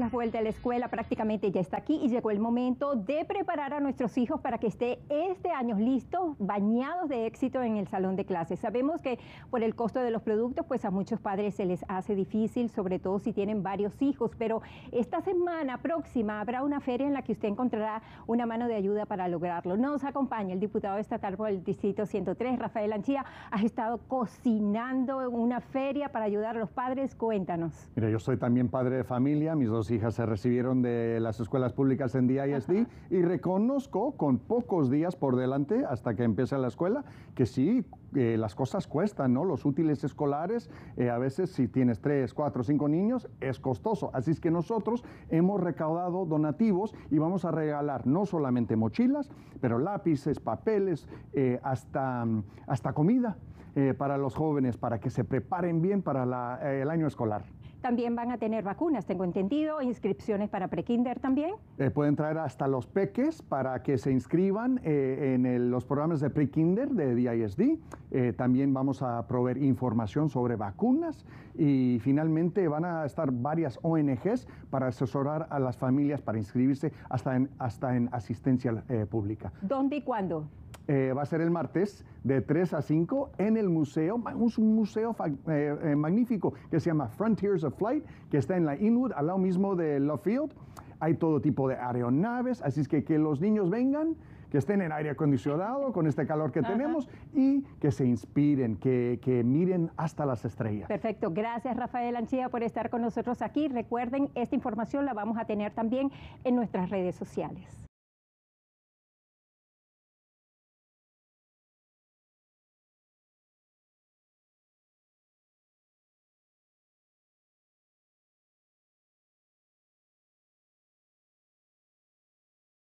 con la vuelta a la escuela prácticamente ya está aquí y llegó el momento de preparar a nuestros hijos para que esté este año listos, bañados de éxito en el salón de clases. Sabemos que por el costo de los productos, pues a muchos padres se les hace difícil, sobre todo si tienen varios hijos, pero esta semana próxima habrá una feria en la que usted encontrará una mano de ayuda para lograrlo. Nos acompaña el diputado estatal por el Distrito 103, Rafael Anchía. Has estado cocinando en una feria para ayudar a los padres. Cuéntanos. Mira, yo soy también padre de familia. Mis dos hijas se recibieron de las escuelas públicas en D.I.S.D. y reconozco con pocos días por delante hasta que empiece la escuela que sí, las cosas cuestan, ¿no? Los útiles escolares, a veces si tienes 3, 4, 5 niños, es costoso. Así es que nosotros hemos recaudado donativos y vamos a regalar no solamente mochilas, pero lápices, papeles, hasta comida para los jóvenes, para que se preparen bien para el año escolar. También van a tener vacunas, tengo entendido, inscripciones para prekinder también. Pueden traer hasta los peques para que se inscriban en los programas de prekinder de D.I.S.D. También vamos a proveer información sobre vacunas y finalmente van a estar varias ONGs para asesorar a las familias para inscribirse hasta en asistencia pública. ¿Dónde y cuándo? Va a ser el martes de 3 a 5 en el museo, un museo magnífico que se llama Frontiers of Flight, que está en la Inwood, al lado mismo de Love Field. Hay todo tipo de aeronaves, así es que los niños vengan, que estén en aire acondicionado con este calor que tenemos y que se inspiren, que miren hasta las estrellas. Perfecto, gracias Rafael Anchía por estar con nosotros aquí. Recuerden, esta información la vamos a tener también en nuestras redes sociales.